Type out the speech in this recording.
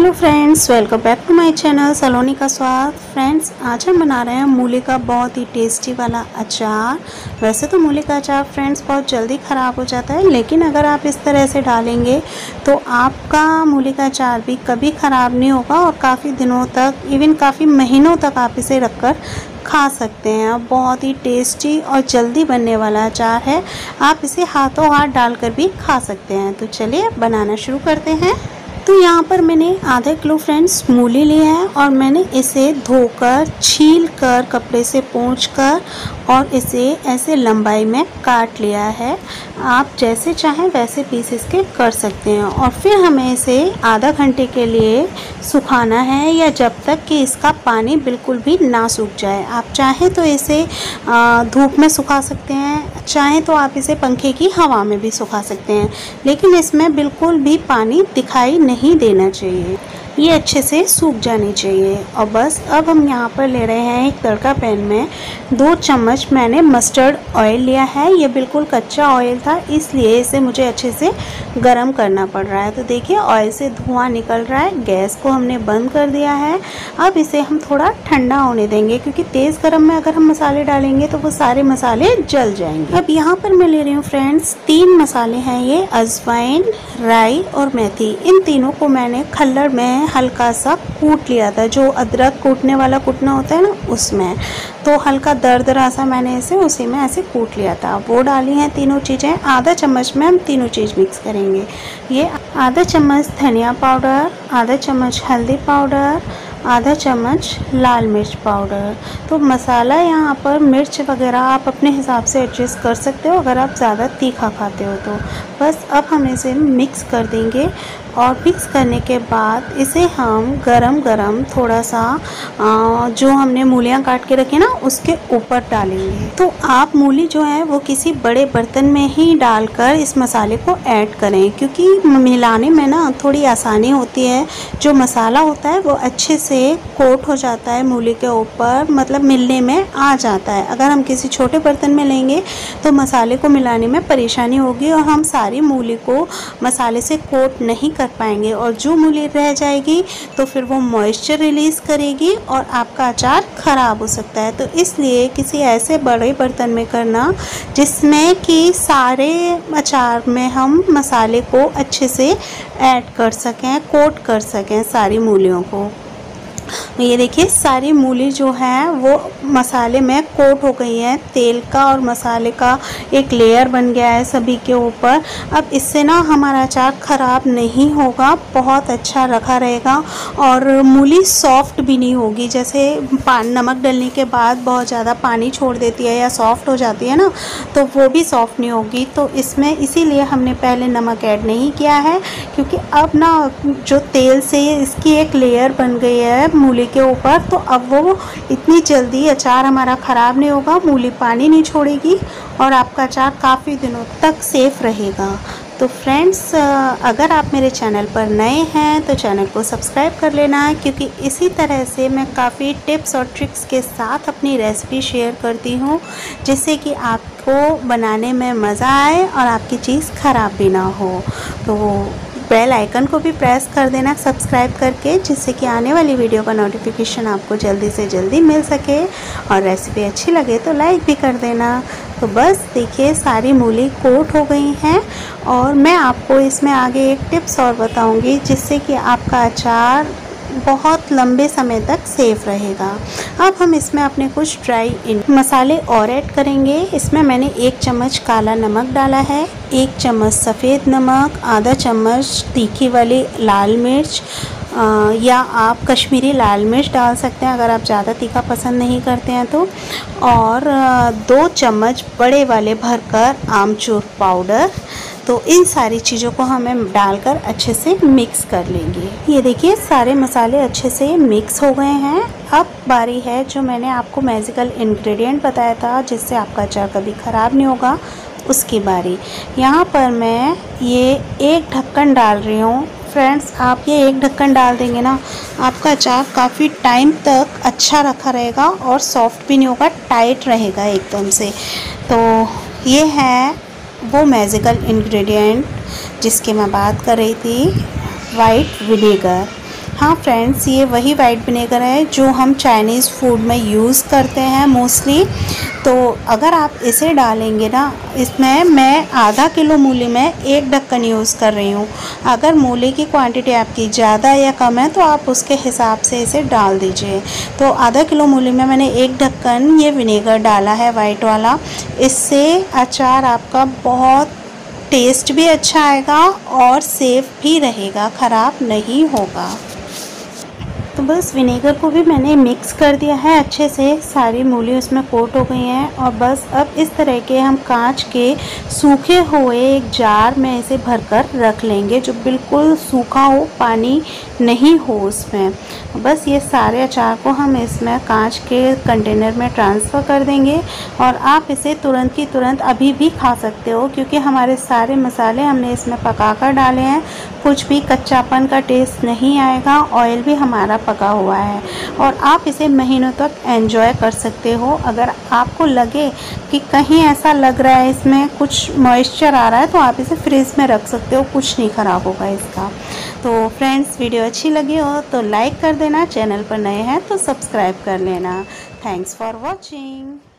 Hello friends, welcome back to my channel Saloni का स्वाद। Friends, आज हम बना रहे हैं मूली का बहुत ही टेस्टी वाला अचार। वैसे तो मूली का अचार फ्रेंड्स बहुत जल्दी ख़राब हो जाता है, लेकिन अगर आप इस तरह से डालेंगे तो आपका मूली का अचार भी कभी ख़राब नहीं होगा और काफ़ी दिनों तक, इवन काफ़ी महीनों तक आप इसे रख कर खा सकते हैं। और बहुत ही टेस्टी और जल्दी बनने वाला अचार है। आप इसे हाथों हाथ डाल कर भी खा सकते हैं। तो चलिए बनाना शुरू करते हैं। तो यहाँ पर मैंने आधा किलो फ्रेंड्स मूली ली है और मैंने इसे धोकर, छील कर, कपड़े से पोंछकर और इसे ऐसे लंबाई में काट लिया है। आप जैसे चाहें वैसे पीस इसके कर सकते हैं। और फिर हमें इसे आधा घंटे के लिए सुखाना है, या जब तक कि इसका पानी बिल्कुल भी ना सूख जाए। आप चाहें तो इसे धूप में सुखा सकते हैं, चाहें तो आप इसे पंखे की हवा में भी सुखा सकते हैं, लेकिन इसमें बिल्कुल भी पानी दिखाई नहीं देना चाहिए। ये अच्छे से सूख जानी चाहिए। और बस अब हम यहाँ पर ले रहे हैं एक तड़का पैन में 2 चम्मच मैंने मस्टर्ड ऑयल लिया है। ये बिल्कुल कच्चा ऑयल था, इसलिए इसे मुझे अच्छे से गर्म करना पड़ रहा है। तो देखिए ऑयल से धुआं निकल रहा है। गैस को हमने बंद कर दिया है। अब इसे हम थोड़ा ठंडा होने देंगे, क्योंकि तेज़ गर्म में अगर हम मसाले डालेंगे तो वो सारे मसाले जल जाएंगे। अब यहाँ पर मैं ले रही हूँ फ्रेंड्स 3 मसाले हैं। ये अजवाइन, राई और मेथी। इन तीनों को मैंने खल्लड़ में हल्का सा कूट लिया था, जो अदरक कूटने वाला कूटना होता है ना, उसमें तो हल्का दरदरा सा मैंने इसे उसी में ऐसे कूट लिया था। वो डाली हैं तीनों चीज़ें। आधा चम्मच में हम तीनों चीज़ मिक्स करेंगे। ये आधा चम्मच धनिया पाउडर, आधा चम्मच हल्दी पाउडर, आधा चम्मच लाल मिर्च पाउडर। तो मसाला यहाँ पर मिर्च वगैरह आप अपने हिसाब से एडजस्ट कर सकते हो, अगर आप ज़्यादा तीखा खाते हो तो। बस अब हम इसे मिक्स कर देंगे। और मिक्स करने के बाद इसे हम गरम गरम थोड़ा सा जो हमने मूलियाँ काट के रखी ना, उसके ऊपर डालेंगे। तो आप मूली जो है वो किसी बड़े बर्तन में ही डालकर इस मसाले को ऐड करें, क्योंकि मिलाने में ना थोड़ी आसानी होती है। जो मसाला होता है वो अच्छे से कोट हो जाता है मूली के ऊपर, मतलब मिलने में आ जाता है। अगर हम किसी छोटे बर्तन में लेंगे तो मसाले को मिलाने में परेशानी होगी और हम सारी मूली को मसाले से कोट नहीं कर पाएंगे। और जो मूली रह जाएगी तो फिर वो मॉइस्चर रिलीज़ करेगी और आपका अचार ख़राब हो सकता है। तो इसलिए किसी ऐसे बड़े बर्तन में करना जिसमें कि सारे अचार में हम मसाले को अच्छे से ऐड कर सकें, कोट कर सकें सारी मूलियों को। ये देखिए सारी मूली जो है वो मसाले में कोट हो गई है। तेल का और मसाले का एक लेयर बन गया है सभी के ऊपर। अब इससे ना हमारा अचार ख़राब नहीं होगा, बहुत अच्छा रखा रहेगा और मूली सॉफ्ट भी नहीं होगी। जैसे नमक डालने के बाद बहुत ज़्यादा पानी छोड़ देती है या सॉफ्ट हो जाती है ना, तो वो भी सॉफ्ट नहीं होगी। तो इसमें इसीलिए हमने पहले नमक ऐड नहीं किया है, क्योंकि अब ना जो तेल से इसकी एक लेयर बन गई है मूली के ऊपर, तो अब वो इतनी जल्दी अचार हमारा ख़राब नहीं होगा, मूली पानी नहीं छोड़ेगी और आपका अचार काफ़ी दिनों तक सेफ़ रहेगा। तो फ्रेंड्स, अगर आप मेरे चैनल पर नए हैं तो चैनल को सब्सक्राइब कर लेना, क्योंकि इसी तरह से मैं काफ़ी टिप्स और ट्रिक्स के साथ अपनी रेसिपी शेयर करती हूँ, जिससे कि आपको बनाने में मज़ा आए और आपकी चीज़ ख़राब भी ना हो। तो बेल आइकन को भी प्रेस कर देना सब्सक्राइब करके, जिससे कि आने वाली वीडियो का नोटिफिकेशन आपको जल्दी से जल्दी मिल सके। और रेसिपी अच्छी लगे तो लाइक भी कर देना। तो बस देखिए सारी मूली कोट हो गई हैं और मैं आपको इसमें आगे एक टिप्स और बताऊंगी, जिससे कि आपका अचार बहुत लंबे समय तक सेफ रहेगा। अब हम इसमें अपने कुछ ड्राई मसाले और ऐड करेंगे। इसमें मैंने 1 चम्मच काला नमक डाला है, 1 चम्मच सफ़ेद नमक, आधा चम्मच तीखी वाली लाल मिर्च, या आप कश्मीरी लाल मिर्च डाल सकते हैं अगर आप ज़्यादा तीखा पसंद नहीं करते हैं तो। और 2 चम्मच बड़े वाले भरकर आमचूर पाउडर। तो इन सारी चीज़ों को हमें डालकर अच्छे से मिक्स कर लेंगे। ये देखिए सारे मसाले अच्छे से मिक्स हो गए हैं। अब बारी है जो मैंने आपको मैजिकल इंग्रेडिएंट बताया था, जिससे आपका अचार कभी ख़राब नहीं होगा, उसकी बारी। यहाँ पर मैं ये 1 ढक्कन डाल रही हूँ। फ्रेंड्स, आप ये 1 ढक्कन डाल देंगे ना, आपका अचार काफ़ी टाइम तक अच्छा रखा रहेगा और सॉफ्ट भी नहीं होगा, टाइट रहेगा एकदम से। तो ये है वो मैजिकल इंग्रेडिएंट जिसकी मैं बात कर रही थी, वाइट विनेगर। हाँ फ्रेंड्स, ये वही वाइट विनेगर है जो हम चाइनीज़ फूड में यूज़ करते हैं मोस्टली। तो अगर आप इसे डालेंगे ना, इसमें मैं आधा किलो मूली में 1 ढक्कन यूज़ कर रही हूँ। अगर मूली की क्वांटिटी आपकी ज़्यादा या कम है तो आप उसके हिसाब से इसे डाल दीजिए। तो आधा किलो मूली में मैंने 1 ढक्कन ये विनेगर डाला है वाइट वाला। इससे अचार आपका बहुत टेस्ट भी अच्छा आएगा और सेफ भी रहेगा, ख़राब नहीं होगा। तो बस विनेगर को भी मैंने मिक्स कर दिया है अच्छे से, सारी मूली उसमें कोट हो गई हैं। और बस अब इस तरह के हम कांच के सूखे हुए एक जार में इसे भरकर रख लेंगे, जो बिल्कुल सूखा हो, पानी नहीं हो उसमें। बस ये सारे अचार को हम इसमें कांच के कंटेनर में ट्रांसफ़र कर देंगे और आप इसे तुरंत की तुरंत अभी भी खा सकते हो, क्योंकि हमारे सारे मसाले हमने इसमें पका कर डाले हैं। कुछ भी कच्चापन का टेस्ट नहीं आएगा, ऑयल भी हमारा पका हुआ है। और आप इसे महीनों तक एंजॉय कर सकते हो। अगर आपको लगे कि कहीं ऐसा लग रहा है इसमें कुछ मॉइस्चर आ रहा है तो आप इसे फ्रिज में रख सकते हो, कुछ नहीं ख़राब होगा इसका। तो फ्रेंड्स, वीडियो अच्छी लगी हो तो लाइक कर देना, चैनल पर नए हैं तो सब्सक्राइब कर लेना। Thanks for watching.